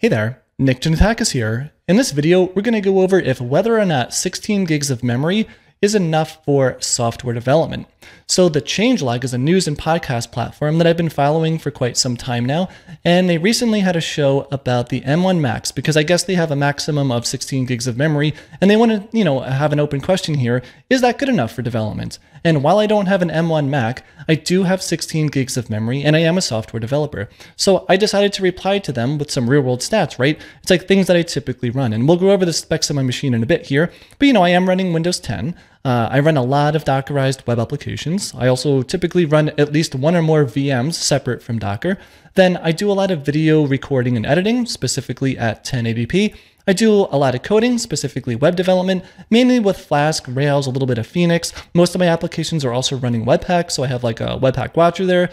Hey there, Nick Janetakis here. In this video, we're going to go over if whether or not 16 gigs of memory is enough for software development. So the changelog is a news and podcast platform that I've been following for quite some time now, and they recently had a show about the M1 Macs because I guess they have a maximum of 16 gigs of memory, and they want to, have an open question here: is that good enough for development? And while I don't have an M1 Mac, I do have 16 gigs of memory, and I am a software developer. So I decided to reply to them with some real-world stats, right? It's like things that I typically run, and we'll go over the specs of my machine in a bit here. But I am running Windows 10. I run a lot of Dockerized web applications. I also typically run at least one or more VMs separate from Docker. Then I do a lot of video recording and editing, specifically at 1080p. I do a lot of coding, specifically web development, mainly with Flask, Rails, a little bit of Phoenix. Most of my applications are also running Webpack, so I have like a Webpack watcher there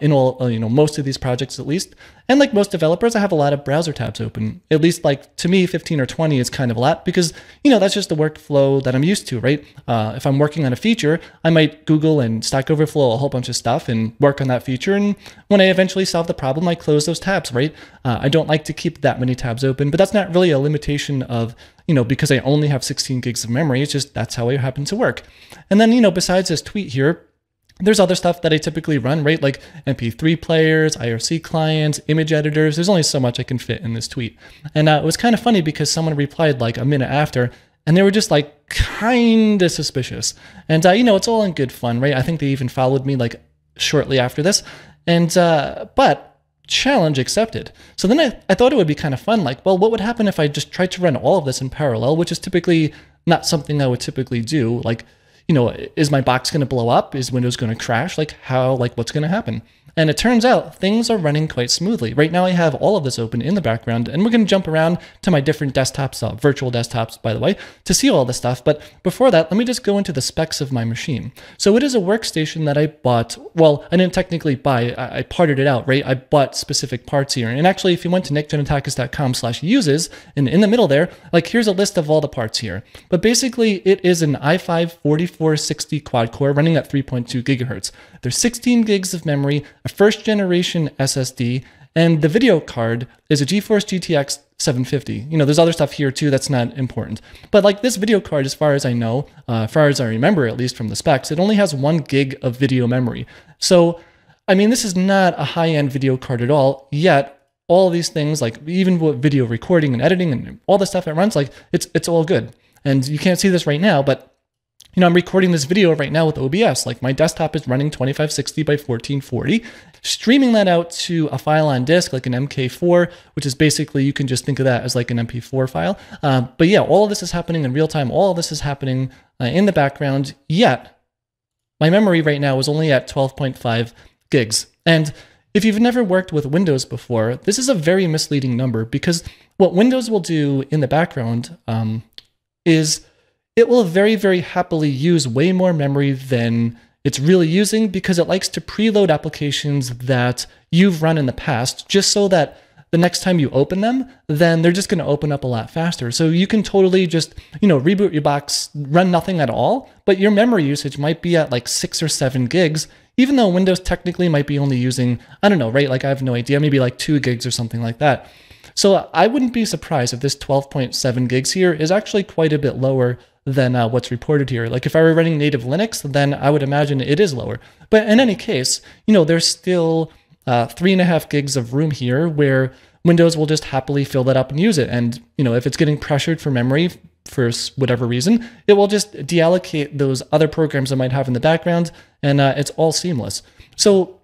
in all, most of these projects at least. And like most developers, I have a lot of browser tabs open. At least like to me, 15 or 20 is kind of a lot because, that's just the workflow that I'm used to, right? If I'm working on a feature, I might Google and Stack Overflow a whole bunch of stuff and work on that feature. And when I eventually solve the problem, I close those tabs, right? I don't like to keep that many tabs open, but that's not really a limitation of, because I only have 16 gigs of memory. It's just that's how I happen to work. And then, besides this tweet here, there's other stuff that I typically run, right? Like MP3 players, IRC clients, image editors. There's only so much I can fit in this tweet. And it was kind of funny because someone replied like a minute after, and they were just like kind of suspicious. And, it's all in good fun, right? I think they even followed me like shortly after this. And, but challenge accepted. So then I thought it would be kind of fun. Like, well, what would happen if I just tried to run all of this in parallel, which is typically not something I would typically do. Like, is my box going to blow up? Is Windows going to crash? Like how, what's going to happen? And it turns out things are running quite smoothly. Right now I have all of this open in the background, and we're going to jump around to my different desktops, virtual desktops, by the way, to see all this stuff. But before that, let me just go into the specs of my machine. So it is a workstation that I bought. Well, I didn't technically buy, I parted it out, right? I bought specific parts here. And actually, if you went to nickjanetakis.com/uses, and in the middle there, like here's a list of all the parts here. But basically it is an i5-4460 quad-core running at 3.2 gigahertz. There's 16 gigs of memory, a first-generation SSD, and the video card is a GeForce GTX 750. There's other stuff here too that's not important. But like this video card, as far as I know, as far as I remember, at least from the specs, it only has 1 gig of video memory. So, this is not a high-end video card at all, yet all these things, like even with video recording and editing and all the stuff it runs, like it's all good. And you can't see this right now, but I'm recording this video right now with OBS. Like my desktop is running 2560 by 1440, streaming that out to a file on disk, like an MK4, which is basically, you can just think of that as like an MP4 file. But yeah, all of this is happening in real time. All of this is happening in the background, yet my memory right now is only at 12.5 gigs. And if you've never worked with Windows before, this is a very misleading number because what Windows will do in the background is it will very, very happily use way more memory than it's really using because it likes to preload applications that you've run in the past just so that the next time you open them, then they're just going to open up a lot faster. So you can totally just, reboot your box, run nothing at all, but your memory usage might be at like 6 or 7 gigs, even though Windows technically might be only using, I don't know, right? Like I have no idea, maybe like 2 gigs or something like that. So I wouldn't be surprised if this 12.7 gigs here is actually quite a bit lower than what's reported here. Like if I were running native Linux, then I would imagine it is lower. But in any case, there's still 3.5 gigs of room here where Windows will just happily fill that up and use it. And, if it's getting pressured for memory for whatever reason, it will just deallocate those other programs I might have in the background, and it's all seamless. So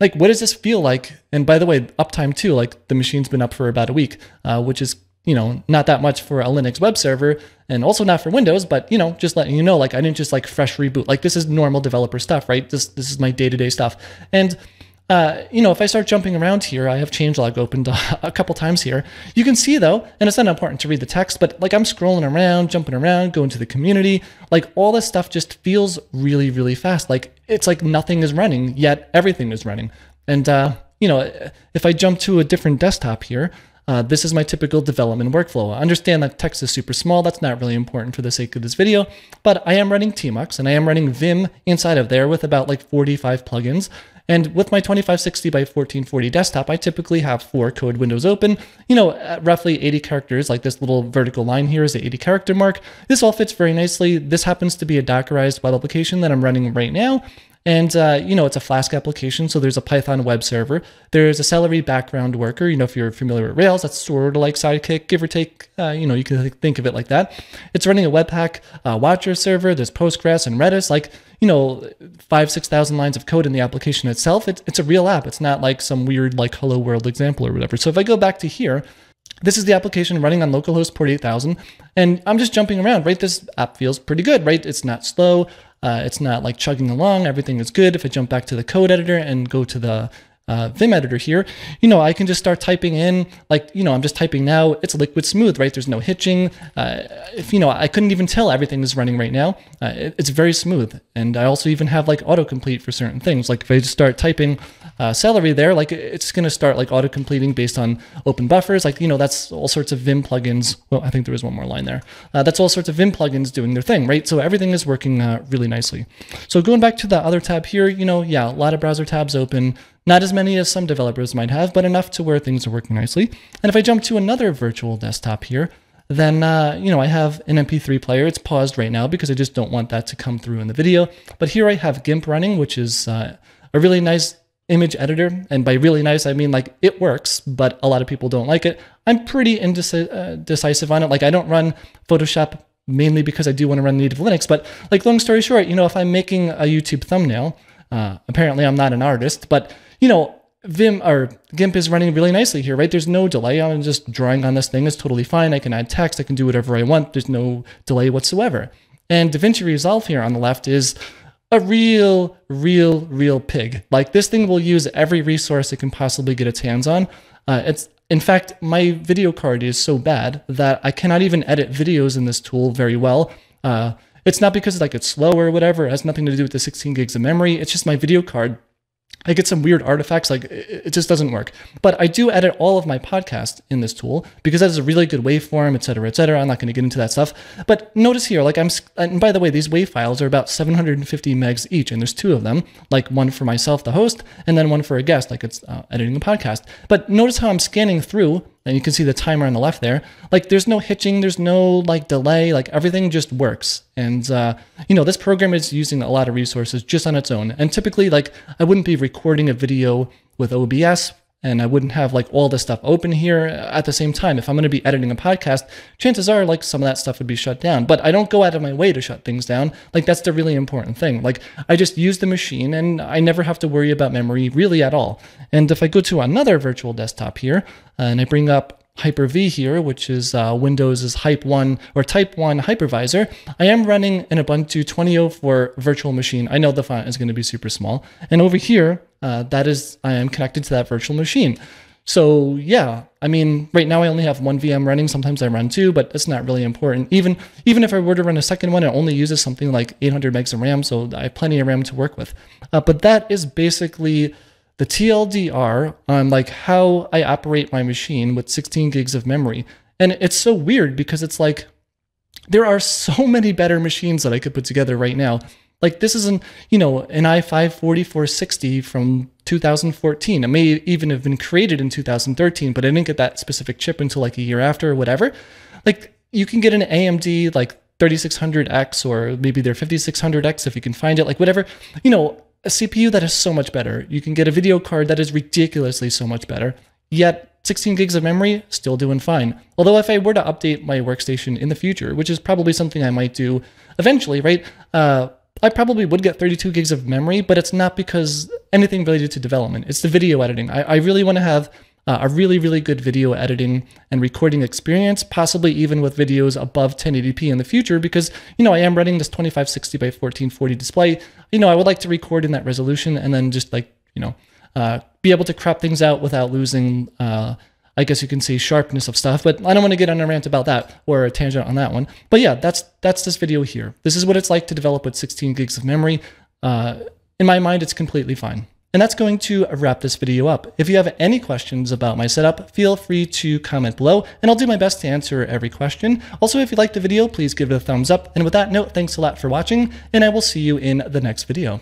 like, what does this feel like? And by the way, uptime too, like the machine's been up for about a week, which is, not that much for a Linux web server and also not for Windows, but, just letting like I didn't just like fresh reboot. Like this is normal developer stuff, right? This is my day-to-day stuff. And, if I start jumping around here, I have changelog opened a couple times here. You can see though, and it's not important to read the text, but like I'm scrolling around, jumping around, going to the community, like all this stuff just feels really, really fast. Like it's like nothing is running, yet everything is running. And, if I jump to a different desktop here, this is my typical development workflow. I understand that text is super small. That's not really important for the sake of this video, but I am running Tmux and I am running Vim inside of there with about like 45 plugins. And with my 2560 by 1440 desktop, I typically have 4 code windows open, you know, at roughly 80 characters, like this little vertical line here is the 80 character mark. This all fits very nicely. This happens to be a Dockerized web application that I'm running right now. And, you know, it's a Flask application. So there's a Python web server. There's a Celery background worker. You know, if you're familiar with Rails, that's sort of like Sidekick, give or take. You know, you can think of it like that. It's running a Webpack watcher server. There's Postgres and Redis, like, you know, 5,000 to 6,000 lines of code in the application itself. It's a real app. It's not like some weird, like, hello world example or whatever. So if I go back to here, this is the application running on localhost port 8000. And I'm just jumping around, right? This app feels pretty good, right? It's not slow. It's not like chugging along. Everything is good. If I jump back to the code editor and go to the Vim editor here, you know, I can just start typing in, like, you know, I'm just typing now. It's liquid smooth, right? There's no hitching. If you know, I couldn't even tell everything is running right now. It's very smooth. And I also even have like autocomplete for certain things. Like if I just start typing Celery there, like it's going to start like autocompleting based on open buffers. Like, you know, that's all sorts of Vim plugins. Well, I think there was one more line there. That's all sorts of Vim plugins doing their thing, right? So everything is working really nicely. So going back to the other tab here, you know, yeah, a lot of browser tabs open. Not as many as some developers might have, but enough to where things are working nicely. And if I jump to another virtual desktop here, then, you know, I have an MP3 player. It's paused right now because I just don't want that to come through in the video. But here I have GIMP running, which is a really nice image editor. And by really nice, I mean, like, it works, but a lot of people don't like it. I'm pretty indecisive on it. Like, I don't run Photoshop mainly because I do want to run native Linux. But, like, long story short, you know, if I'm making a YouTube thumbnail, apparently I'm not an artist, but, you know, Vim or GIMP is running really nicely here, right? There's no delay. I'm just drawing on this thing. It's totally fine. I can add text. I can do whatever I want. There's no delay whatsoever. And DaVinci Resolve here on the left is a real pig. Like, this thing will use every resource it can possibly get its hands on. It's, in fact, my video card is so bad that I cannot even edit videos in this tool very well. It's not because, like, it's slow or whatever. It has nothing to do with the 16 gigs of memory. It's just my video card. I get some weird artifacts, like it just doesn't work. But I do edit all of my podcasts in this tool because that is a really good waveform, etc., etc. I'm not going to get into that stuff. But notice here, like and by the way, these wave files are about 750 megs each, and there's 2 of them, like one for myself, the host, and then one for a guest, like it's editing a podcast. But notice how I'm scanning through, and you can see the timer on the left there. Like, there's no hitching, there's no, like, delay, like everything just works. And, you know, this program is using a lot of resources just on its own. And typically, like, I wouldn't be recording a video with OBS, and I wouldn't have, like, all this stuff open here at the same time. If I'm going to be editing a podcast, chances are, like, some of that stuff would be shut down. But I don't go out of my way to shut things down. Like, that's the really important thing. Like, I just use the machine, and I never have to worry about memory really at all. And if I go to another virtual desktop here, and I bring up Hyper-V here, which is Windows's Type 1 hypervisor. I am running an Ubuntu 20.04 virtual machine. I know the font is going to be super small. And over here, I am connected to that virtual machine. So yeah, I mean, right now I only have 1 VM running. Sometimes I run 2, but it's not really important. Even if I were to run a second one, it only uses something like 800 megs of RAM, so I have plenty of RAM to work with. But that is basically the TLDR on, like, how I operate my machine with 16 gigs of memory. And it's so weird because it's like, there are so many better machines that I could put together right now. Like, this is an i5-4460 from 2014. It may even have been created in 2013, but I didn't get that specific chip until like a year after or whatever. Like, you can get an AMD like 3600X, or maybe their 5600X if you can find it, like whatever, you know, a CPU that is so much better. You can get a video card that is ridiculously so much better. Yet 16 gigs of memory, still doing fine. Although if I were to update my workstation in the future, which is probably something I might do eventually, right? I probably would get 32 gigs of memory, but it's not because anything related to development. It's the video editing. I really want to have a really good video editing and recording experience, possibly even with videos above 1080p in the future, because, you know, I am running this 2560 by 1440 display. You know, I would like to record in that resolution and then just, like, you know, be able to crop things out without losing, I guess you can say, sharpness of stuff, but I don't want to get on a rant about that or a tangent on that one. But yeah, that's this video here. This is what it's like to develop with 16 gigs of memory. In my mind, it's completely fine. And that's going to wrap this video up. If you have any questions about my setup, feel free to comment below, and I'll do my best to answer every question. Also, if you liked the video, please give it a thumbs up. And with that note, thanks a lot for watching, and I will see you in the next video.